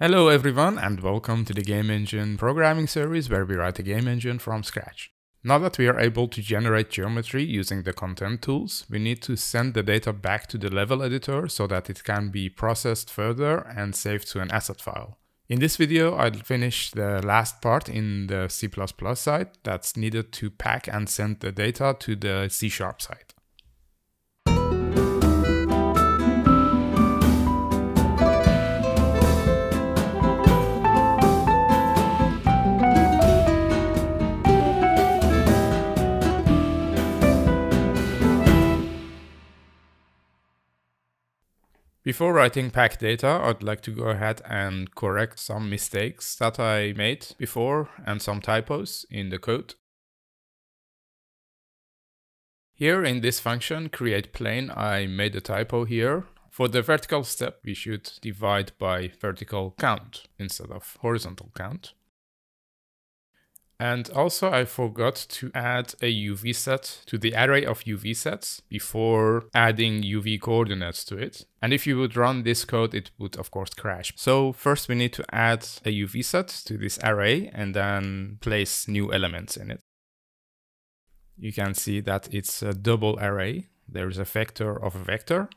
Hello everyone and welcome to the Game Engine programming series where we write a game engine from scratch. Now that we are able to generate geometry using the content tools, we need to send the data back to the level editor so that it can be processed further and saved to an asset file. In this video, I'll finish the last part in the C++ side that's needed to pack and send the data to the C# side. Before writing pack data, I'd like to go ahead and correct some mistakes that I made before and some typos in the code. Here in this function createPlane, I made a typo here. For the vertical step, we should divide by vertical count instead of horizontal count. And also I forgot to add a UV set to the array of UV sets before adding UV coordinates to it. And if you would run this code, it would of course crash. So first we need to add a UV set to this array and then place new elements in it. You can see that it's a double array. There is a vector of a vector.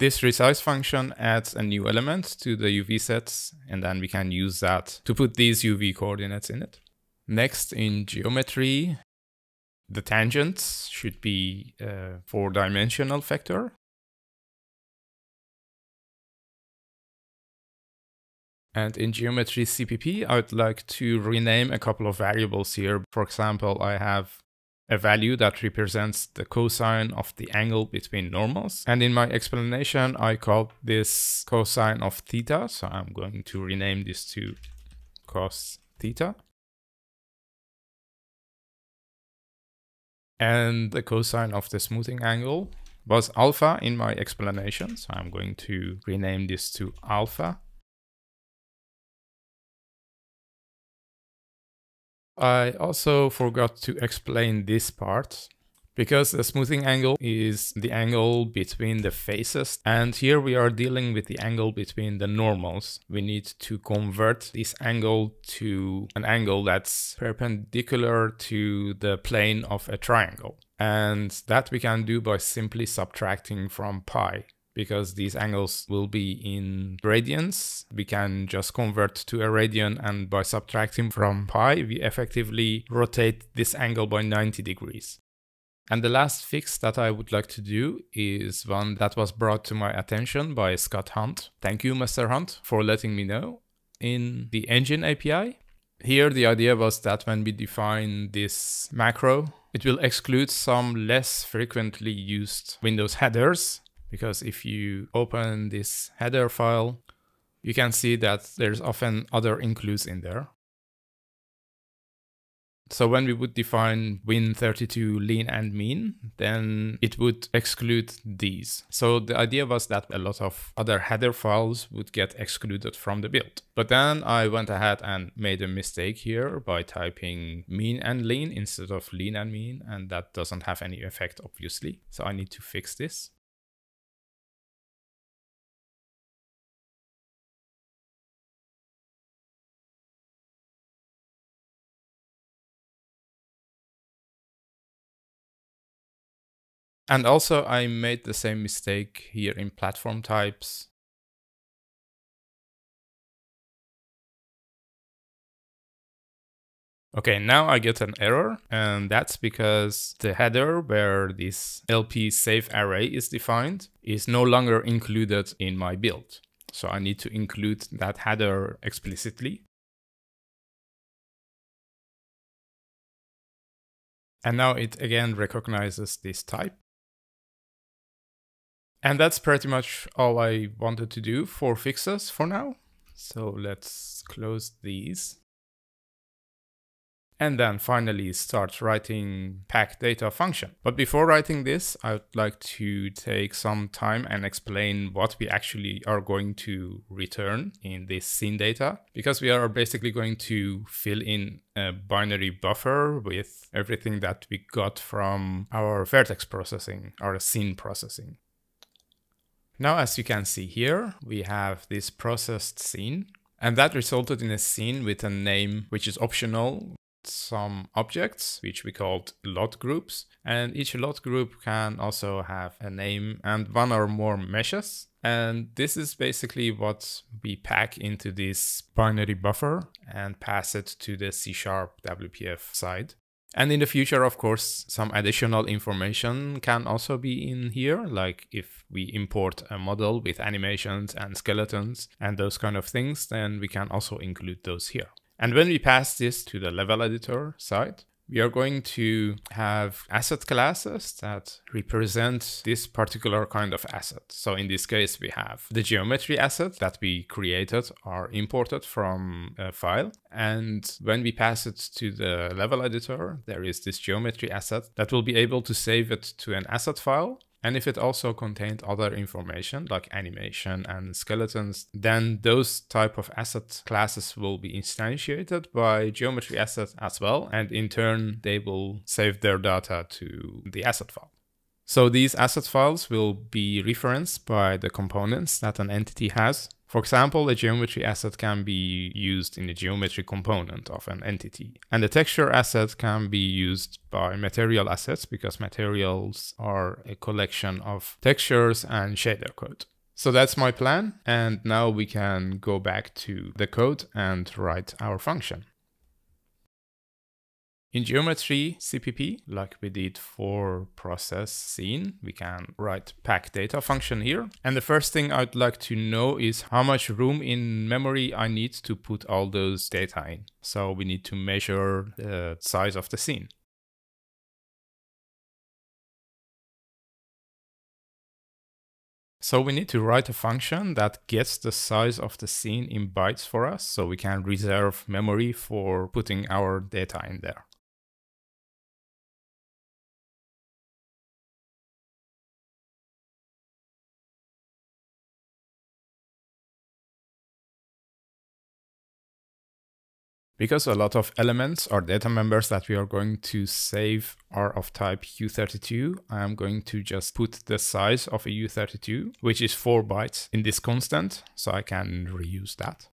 This resize function adds a new element to the UV sets, and then we can use that to put these UV coordinates in it. Next, in geometry, the tangents should be a four-dimensional vector. And in geometry CPP, I would like to rename a couple of variables here. For example, I have a value that represents the cosine of the angle between normals. And in my explanation, I called this cosine of theta. So I'm going to rename this to cos theta. And the cosine of the smoothing angle was alpha in my explanation. So I'm going to rename this to alpha. I also forgot to explain this part because the smoothing angle is the angle between the faces, and here we are dealing with the angle between the normals. We need to convert this angle to an angle that's perpendicular to the plane of a triangle, and that we can do by simply subtracting from pi. Because these angles will be in radians, we can just convert to a radian, and by subtracting from pi, we effectively rotate this angle by 90 degrees. And the last fix that I would like to do is one that was brought to my attention by Scott Hunt. Thank you, Mr. Hunt, for letting me know. In the engine API, here the idea was that when we define this macro, it will exclude some less frequently used Windows headers. Because if you open this header file, you can see that there's often other includes in there. So when we would define win32 lean and mean, then it would exclude these. So the idea was that a lot of other header files would get excluded from the build. But then I went ahead and made a mistake here by typing mean and lean instead of lean and mean, and that doesn't have any effect, obviously. So I need to fix this. And also I made the same mistake here in platform types. Okay, now I get an error, and that's because the header where this LPSAFEARRAY is defined is no longer included in my build. So I need to include that header explicitly. And now it again recognizes this type. And that's pretty much all I wanted to do for fixes for now. So let's close these. and then finally start writing pack_data function. But before writing this, I would like to take some time and explain what we actually are going to return in this scene data, because we are basically going to fill in a binary buffer with everything that we got from our vertex processing, our scene processing. Now, as you can see here, we have this processed scene, and that resulted in a scene with a name which is optional, some objects which we called LOD groups, and each LOD group can also have a name and one or more meshes. And this is basically what we pack into this binary buffer and pass it to the C# WPF side. And in the future, of course, some additional information can also be in here, like if we import a model with animations and skeletons and those kind of things, then we can also include those here. And when we pass this to the level editor side, we are going to have asset classes that represent this particular kind of asset. So in this case, we have the geometry asset that we created or imported from a file. And when we pass it to the level editor, there is this geometry asset that will be able to save it to an asset file. And if it also contained other information like animation and skeletons, then those type of asset classes will be instantiated by geometry assets as well. And in turn, they will save their data to the asset file. So these asset files will be referenced by the components that an entity has. For example, a geometry asset can be used in the geometry component of an entity. And the texture asset can be used by material assets, because materials are a collection of textures and shader code. So that's my plan. And now we can go back to the code and write our function. In geometry CPP, like we did for process scene, we can write pack_data function here. And the first thing I'd like to know is how much room in memory I need to put all those data in. So we need to measure the size of the scene. So we need to write a function that gets the size of the scene in bytes for us, so we can reserve memory for putting our data in there. Because a lot of elements or data members that we are going to save are of type u32, I am going to just put the size of a u32, which is 4 bytes in this constant, so I can reuse that.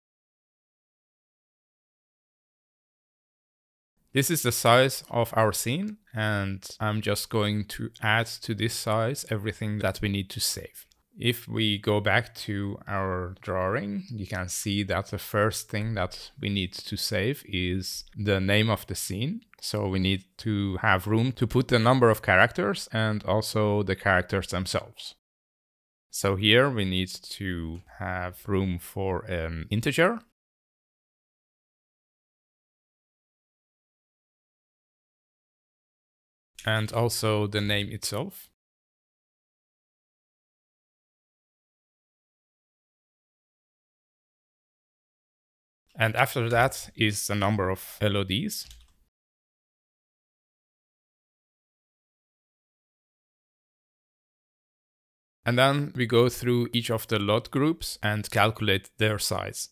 This is the size of our scene, and I'm just going to add to this size everything that we need to save. If we go back to our drawing, you can see that the first thing that we need to save is the name of the scene. So we need to have room to put the number of characters and also the characters themselves. So here we need to have room for an integer. And also the name itself. And after that is the number of LODs. And then we go through each of the LOD groups and calculate their size.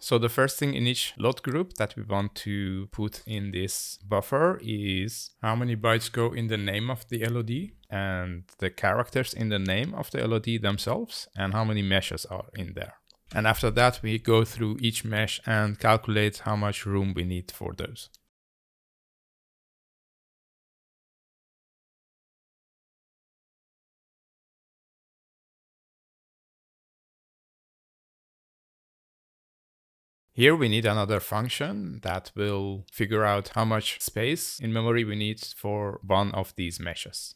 So the first thing in each LOD group that we want to put in this buffer is how many bytes go in the name of the LOD and the characters in the name of the LOD themselves, and how many meshes are in there. And after that, we go through each mesh and calculate how much room we need for those. Here we need another function that will figure out how much space in memory we need for one of these meshes.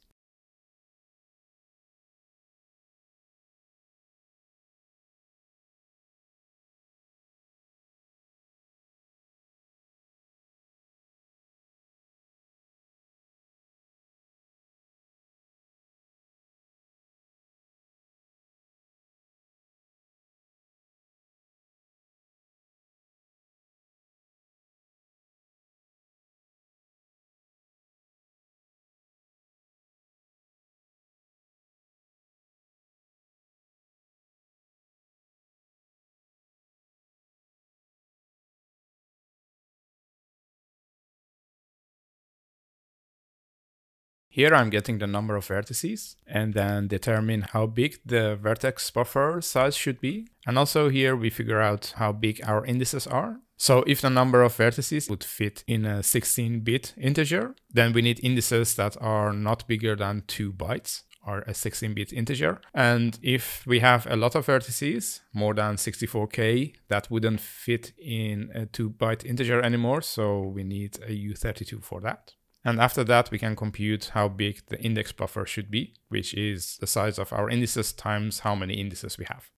Here I'm getting the number of vertices and then determine how big the vertex buffer size should be. And also here we figure out how big our indices are. So if the number of vertices would fit in a 16-bit integer, then we need indices that are not bigger than 2 bytes or a 16-bit integer. And if we have a lot of vertices, more than 64K, that wouldn't fit in a 2-byte integer anymore. So we need a u32 for that. And after that, we can compute how big the index buffer should be, which is the size of our indices times how many indices we have.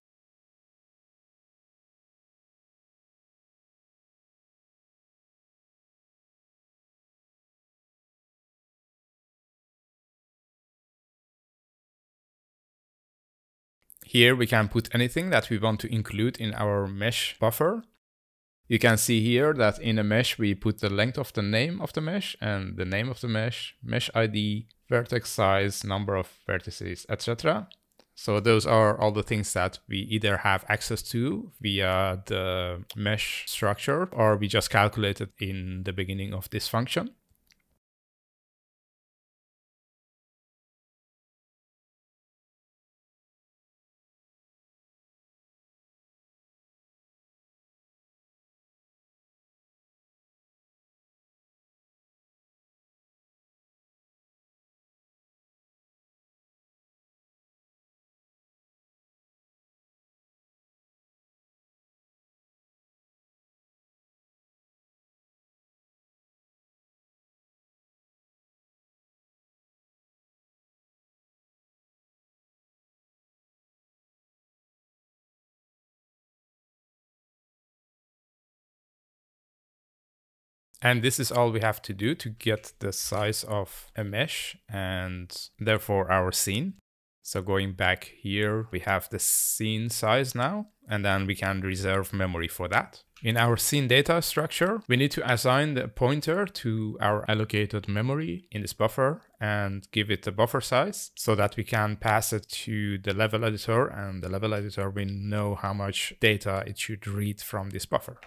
Here we can put anything that we want to include in our mesh buffer. You can see here that in a mesh we put the length of the name of the mesh and the name of the mesh, mesh ID, vertex size, number of vertices, etc. So those are all the things that we either have access to via the mesh structure or we just calculated in the beginning of this function. And this is all we have to do to get the size of a mesh and therefore our scene. So going back here, we have the scene size now, and then we can reserve memory for that. In our scene data structure, we need to assign the pointer to our allocated memory in this buffer and give it the buffer size so that we can pass it to the level editor, and the level editor will know how much data it should read from this buffer.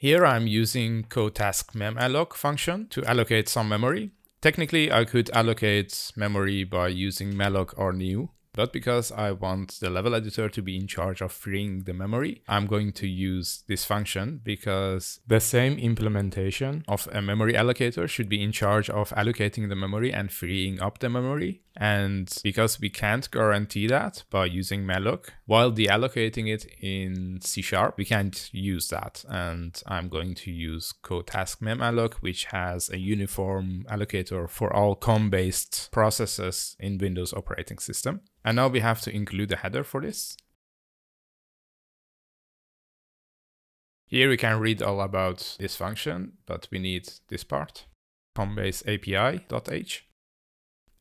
Here I'm using CoTaskMemAlloc function to allocate some memory. Technically, I could allocate memory by using malloc or new, but because I want the level editor to be in charge of freeing the memory, I'm going to use this function because the same implementation of a memory allocator should be in charge of allocating the memory and freeing up the memory. And because we can't guarantee that by using malloc, while deallocating it in C#, we can't use that. And I'm going to use CoTaskMemAlloc, which has a uniform allocator for all COM-based processes in Windows operating system. And now we have to include a header for this. Here we can read all about this function, but we need this part, COMBaseAPI.h.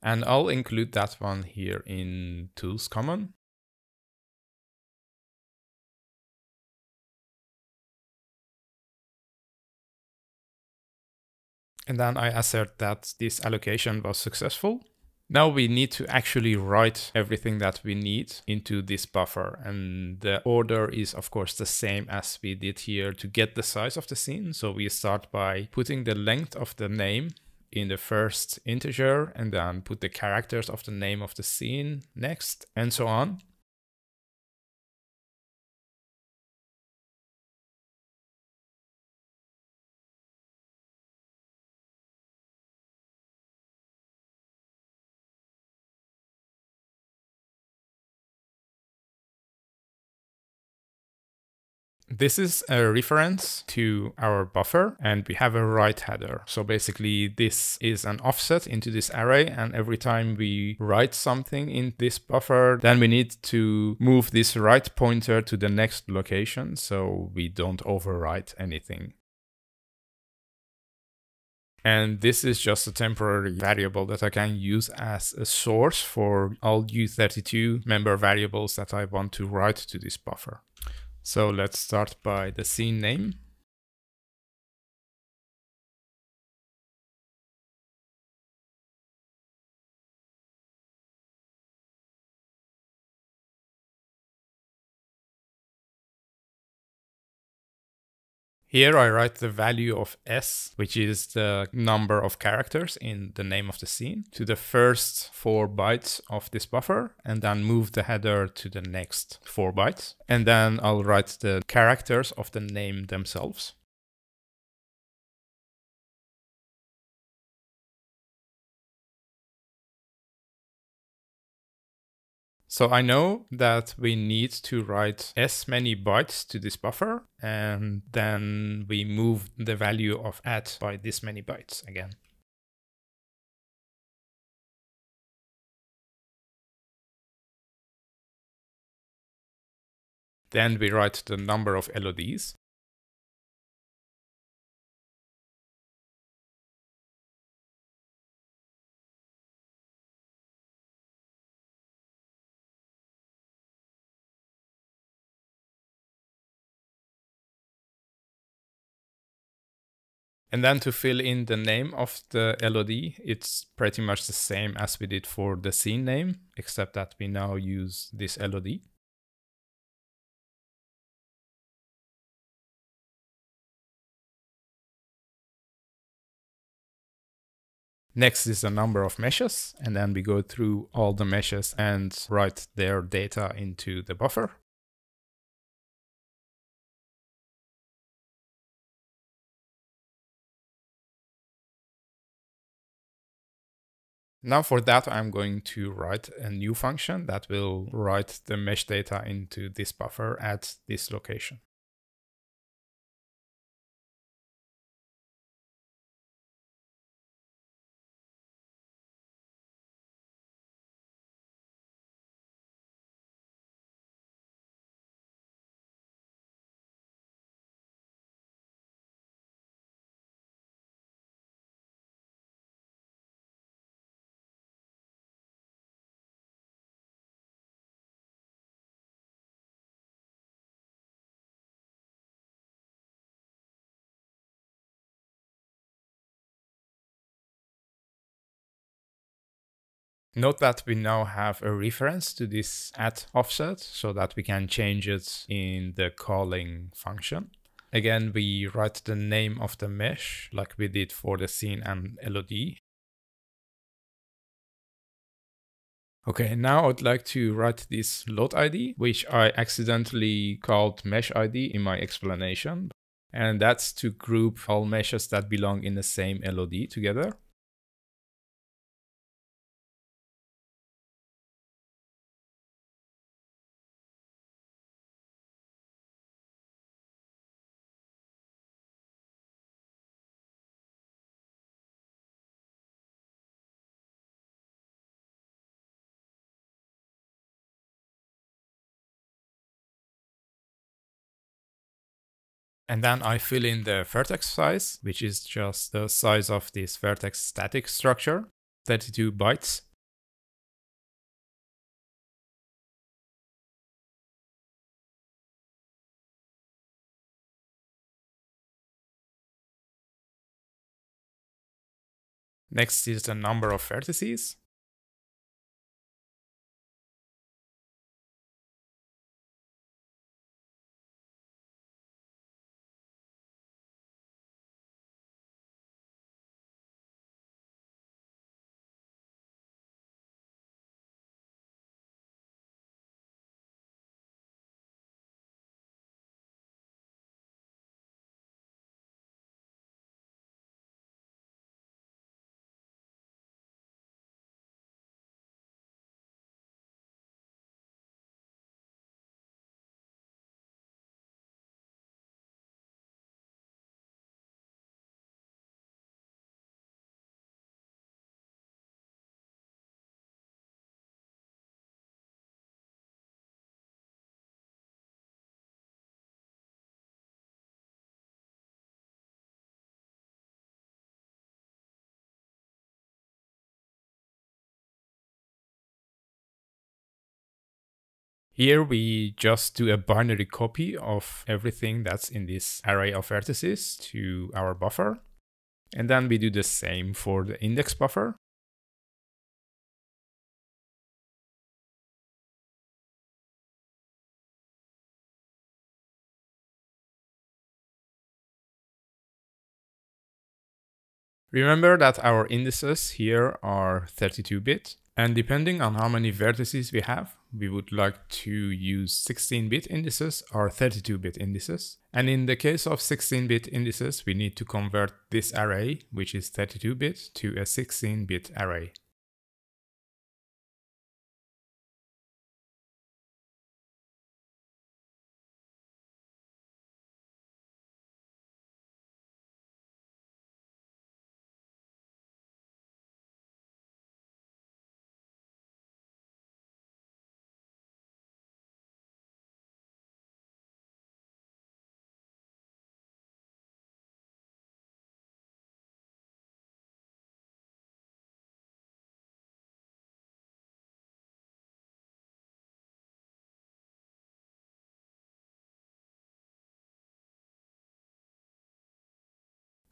And I'll include that one here in Tools Common. And then I assert that this allocation was successful. Now we need to actually write everything that we need into this buffer. And the order is of course the same as we did here to get the size of the scene. So we start by putting the length of the name in the first integer and then put the characters of the name of the scene next and so on. This is a reference to our buffer and we have a write header. So basically this is an offset into this array, and every time we write something in this buffer, then we need to move this write pointer to the next location so we don't overwrite anything. And this is just a temporary variable that I can use as a source for all u32 member variables that I want to write to this buffer. So let's start by the scene name. Here I write the value of S, which is the number of characters in the name of the scene, to the first 4 bytes of this buffer, and then move the header to the next 4 bytes. And then I'll write the characters of the name themselves. So I know that we need to write as many bytes to this buffer, and then we move the value of add by this many bytes again. Then we write the number of LODs. And then to fill in the name of the LOD, it's pretty much the same as we did for the scene name, except that we now use this LOD. Next is the number of meshes, and then we go through all the meshes and write their data into the buffer. Now for that, I'm going to write a new function that will write the mesh data into this buffer at this location. Note that we now have a reference to this at offset so that we can change it in the calling function. Again, we write the name of the mesh like we did for the scene and LOD. Okay, now I'd like to write this LOD ID, which I accidentally called mesh ID in my explanation. And that's to group all meshes that belong in the same LOD together. And then I fill in the vertex size, which is just the size of this vertex static structure, 32 bytes. Next is the number of vertices. Here we just do a binary copy of everything that's in this array of vertices to our buffer. And then we do the same for the index buffer. Remember that our indices here are 32-bit, and depending on how many vertices we have, we would like to use 16-bit indices or 32-bit indices. And in the case of 16-bit indices, we need to convert this array, which is 32-bit, to a 16-bit array.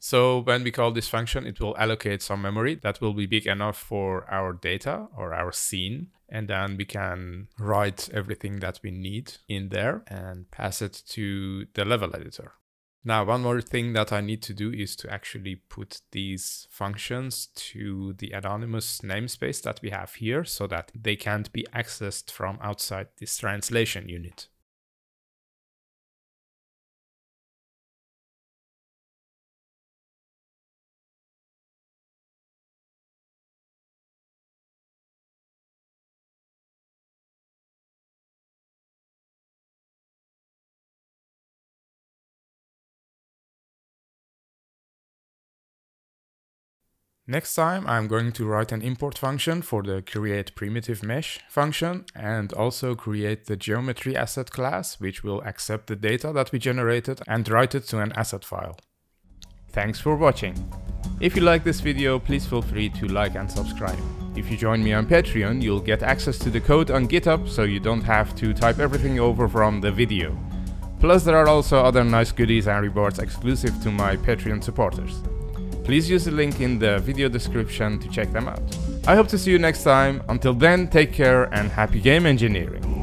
So when we call this function, it will allocate some memory that will be big enough for our data or our scene. And then we can write everything that we need in there and pass it to the level editor. Now, one more thing that I need to do is to actually put these functions to the anonymous namespace that we have here so that they can't be accessed from outside this translation unit. Next time, I'm going to write an import function for the create primitive mesh function and also create the geometry asset class, which will accept the data that we generated and write it to an asset file. Thanks for watching. If you like this video, please feel free to like and subscribe. If you join me on Patreon, you'll get access to the code on GitHub, so you don't have to type everything over from the video. Plus, there are also other nice goodies and rewards exclusive to my Patreon supporters. Please use the link in the video description to check them out. I hope to see you next time. Until then, take care and happy game engineering!